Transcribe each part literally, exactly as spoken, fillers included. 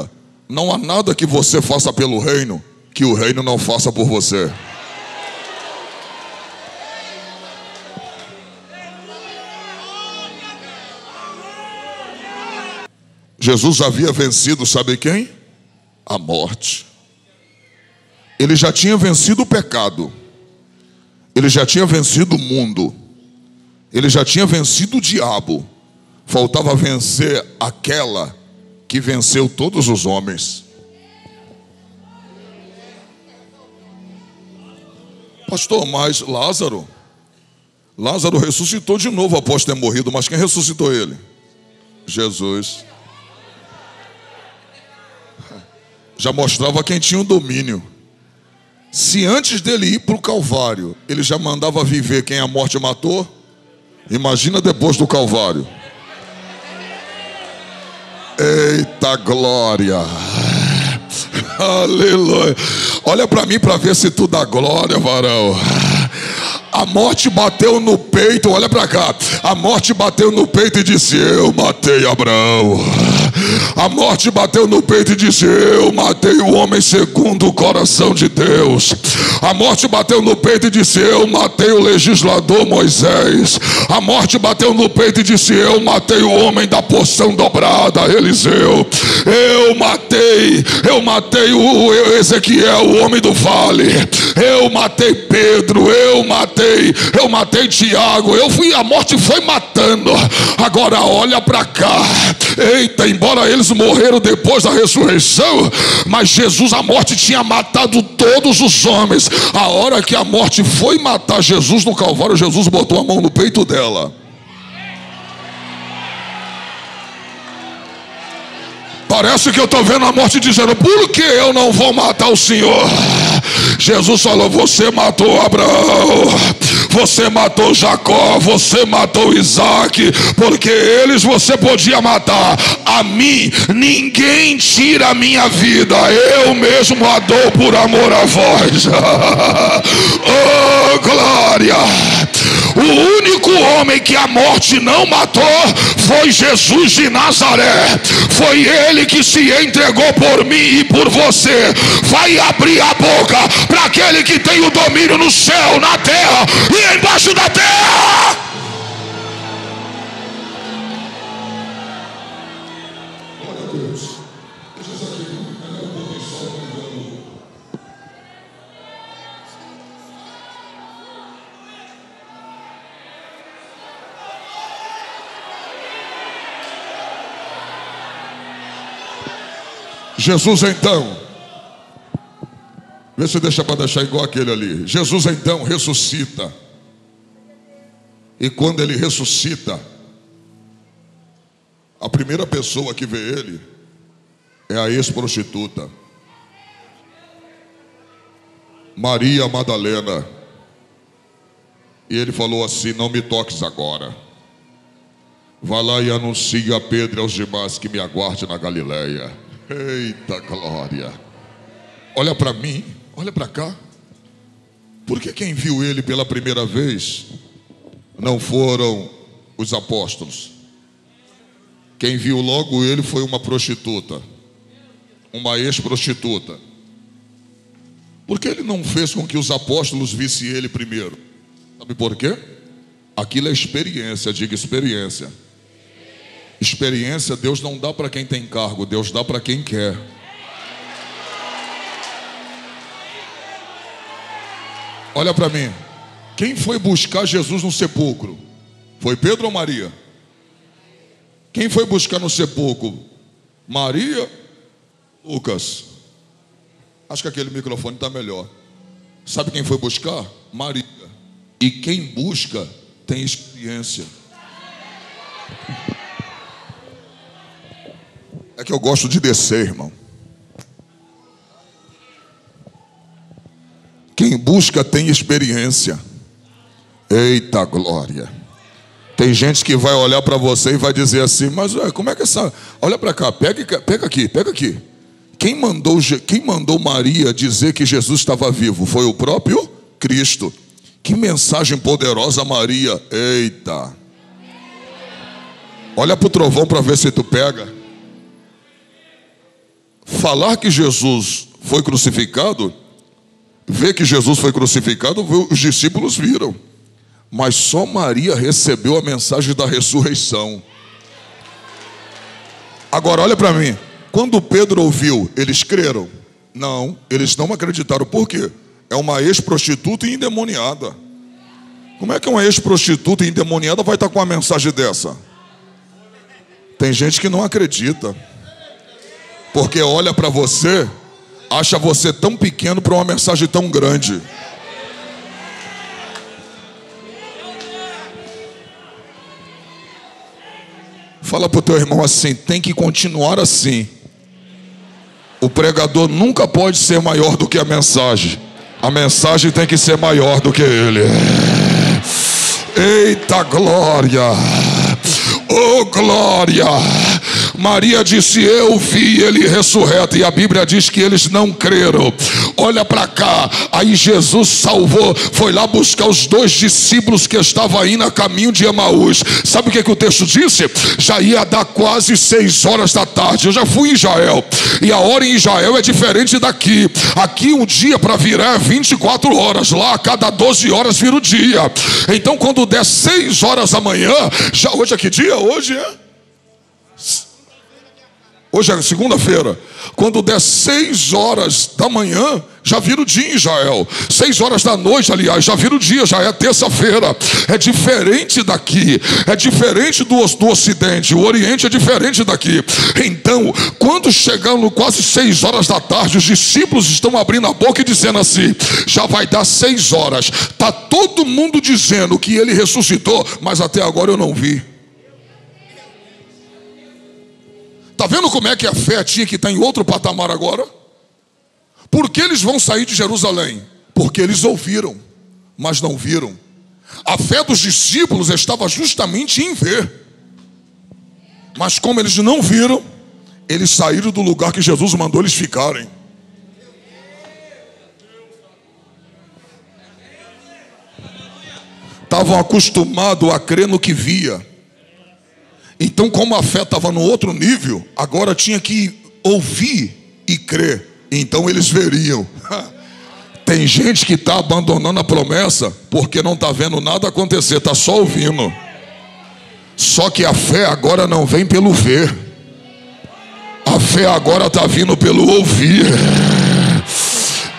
entenda, não há nada que você faça pelo reino que o reino não faça por você. Jesus havia vencido, sabe quem? A morte. Ele já tinha vencido o pecado. Ele já tinha vencido o mundo. Ele já tinha vencido o diabo. Faltava vencer aquela que venceu todos os homens. Pastor, mas Lázaro, Lázaro ressuscitou de novo após ter morrido, mas quem ressuscitou ele? Jesus. Já mostrava quem tinha o domínio. Se antes dele ir para o Calvário, ele já mandava viver quem a morte matou, imagina depois do Calvário. Eita glória! Aleluia! Olha para mim para ver se tu dá glória, varão. A morte bateu no peito, olha para cá. A morte bateu no peito e disse: eu matei Abraão. A morte bateu no peito e disse: eu matei o homem segundo o coração de Deus. A morte bateu no peito e disse: eu matei o legislador Moisés. A morte bateu no peito e disse: eu matei o homem da porção dobrada, Eliseu. Eu matei, eu matei o Ezequiel, o homem do vale. Eu matei Pedro, eu matei, eu matei Tiago. Eu fui, a morte foi matando. Agora olha para cá. Eita, embora Ora, eles morreram depois da ressurreição, mas Jesus, a morte tinha matado todos os homens. A hora que a morte foi matar Jesus no Calvário, Jesus botou a mão no peito dela. Parece que eu estou vendo a morte dizendo: por que eu não vou matar o Senhor? Jesus falou: você matou Abraão, você matou Jacó, você matou Isaac, porque eles você podia matar. A mim, ninguém tira a minha vida, eu mesmo a dou por amor a vós. Oh, glória! O único homem que a morte não matou foi Jesus de Nazaré. Foi ele que se entregou por mim e por você. Vai abrir a boca para aquele que tem o domínio no céu, na terra e embaixo da terra. Glória a Deus. Jesus então, vê se deixa para deixar igual aquele ali. Jesus então ressuscita. E quando ele ressuscita, a primeira pessoa que vê ele é a ex-prostituta, Maria Madalena. E ele falou assim: não me toques agora. Vá lá e anuncie a Pedro e aos demais que me aguarde na Galileia. Eita glória! Olha para mim, olha para cá. Porque quem viu ele pela primeira vez não foram os apóstolos. Quem viu logo ele foi uma prostituta, uma ex-prostituta. Por que ele não fez com que os apóstolos vissem ele primeiro? Sabe por quê? Aquilo é experiência, diga experiência. Experiência Deus não dá para quem tem cargo, Deus dá para quem quer. Olha para mim, quem foi buscar Jesus no sepulcro? Foi Pedro ou Maria? Quem foi buscar no sepulcro? Maria? Lucas? Acho que aquele microfone está melhor. Sabe quem foi buscar? Maria. E quem busca tem experiência. É que eu gosto de descer, irmão. Quem busca tem experiência. Eita glória! Tem gente que vai olhar para você e vai dizer assim: mas ué, como é que essa? Olha para cá, pega, pega aqui, pega aqui. Quem mandou, quem mandou Maria dizer que Jesus estava vivo? Foi o próprio Cristo. Que mensagem poderosa, Maria! Eita! Olha para o trovão para ver se tu pega. falar que Jesus foi crucificado, ver que Jesus foi crucificado, os discípulos viram. Mas só Maria recebeu a mensagem da ressurreição. Agora, olha para mim. Quando Pedro ouviu, eles creram? Não, eles não acreditaram. Por quê? É uma ex-prostituta e endemoniada. Como é que uma ex-prostituta e endemoniada vai estar com uma mensagem dessa? Tem gente que não acredita. Porque olha para você, acha você tão pequeno para uma mensagem tão grande. Fala para o teu irmão assim, tem que continuar assim. O pregador nunca pode ser maior do que a mensagem. A mensagem tem que ser maior do que ele. Eita glória! Oh glória! Maria disse, eu vi ele ressurreto. E a Bíblia diz que eles não creram. Olha para cá. Aí Jesus salvou. Foi lá buscar os dois discípulos que estavam aí na caminho de Emaús. Sabe o que, que o texto disse? Já ia dar quase seis horas da tarde. Eu já fui em Israel. E a hora em Israel é diferente daqui. Aqui um dia para virar é vinte e quatro horas. Lá a cada doze horas vira o dia. Então quando der seis horas da manhã. Já hoje é que dia? Hoje é... Hoje é segunda-feira. Quando der seis horas da manhã, já vira o dia em Israel. Seis horas da noite, aliás, já vira o dia, já é terça-feira. É diferente daqui. É diferente do, do Ocidente. O Oriente é diferente daqui. Então, quando chegando quase seis horas da tarde, os discípulos estão abrindo a boca e dizendo assim, já vai dar seis horas. Está todo mundo dizendo que ele ressuscitou, mas até agora eu não vi. Está vendo como é que a fé tinha que estar em outro patamar agora? Por que eles vão sair de Jerusalém? Porque eles ouviram, mas não viram. A fé dos discípulos estava justamente em ver. Mas como eles não viram, eles saíram do lugar que Jesus mandou eles ficarem. Estavam acostumados a crer no que via. Então, como a fé estava no outro nível, agora tinha que ouvir e crer. Então eles veriam. Tem gente que está abandonando a promessa porque não está vendo nada acontecer, está só ouvindo. Só que a fé agora não vem pelo ver. A fé agora está vindo pelo ouvir.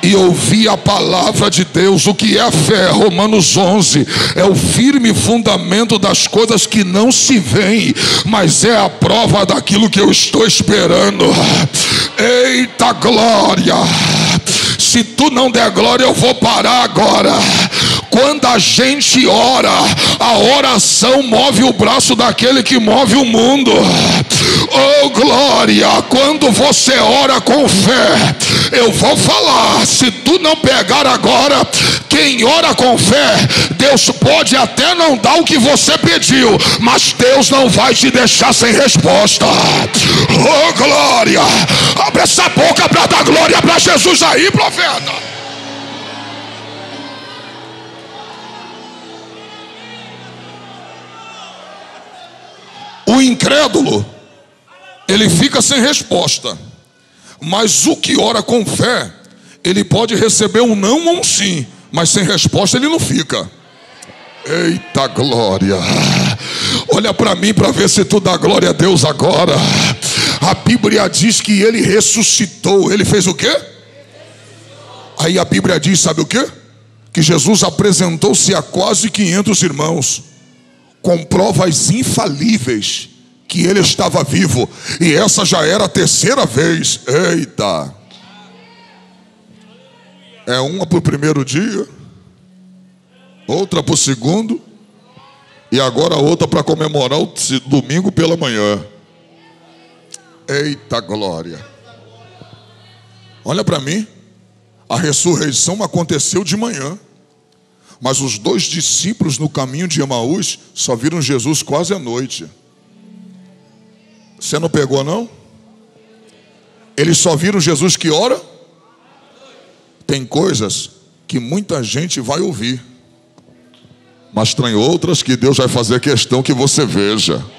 E ouvir a palavra de Deus. O que é a fé? Romanos onze. É o firme fundamento das coisas que não se veem, mas é a prova daquilo que eu estou esperando. Eita glória! Se tu não der glória, eu vou parar agora. Quando a gente ora, a oração move o braço daquele que move o mundo. Oh glória, quando você ora com fé, eu vou falar, se tu não pegar agora, quem ora com fé, Deus pode até não dar o que você pediu, mas Deus não vai te deixar sem resposta. Oh glória, abre essa boca para dar glória para Jesus aí, profeta. O incrédulo, ele fica sem resposta. Mas o que ora com fé, ele pode receber um não ou um sim. Mas sem resposta ele não fica. Eita glória. Olha para mim para ver se tu dá glória a Deus agora. A Bíblia diz que ele ressuscitou. Ele fez o quê? Aí a Bíblia diz, sabe o quê? Que Jesus apresentou-se a quase quinhentos irmãos. Com provas infalíveis que ele estava vivo. E essa já era a terceira vez. Eita. É uma para o primeiro dia. Outra para o segundo. E agora outra para comemorar o domingo pela manhã. Eita glória. Olha para mim. A ressurreição aconteceu de manhã. Mas os dois discípulos no caminho de Emaús só viram Jesus quase à noite. Você não pegou, não? Eles só viram Jesus que hora? Tem coisas que muita gente vai ouvir, mas tem outras que Deus vai fazer questão que você veja.